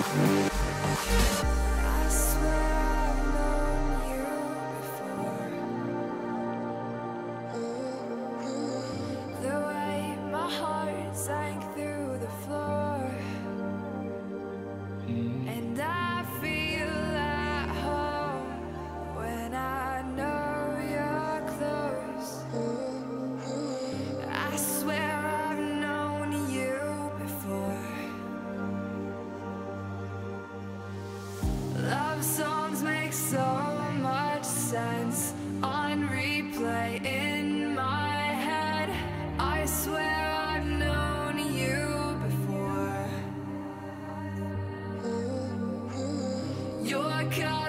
I swear I've known you before. The way my heart sank through the floor, and I feel at home when I know you're close. I swear I've known you before. Love songs make so much sense on replay in my head. I swear I've known you before. You're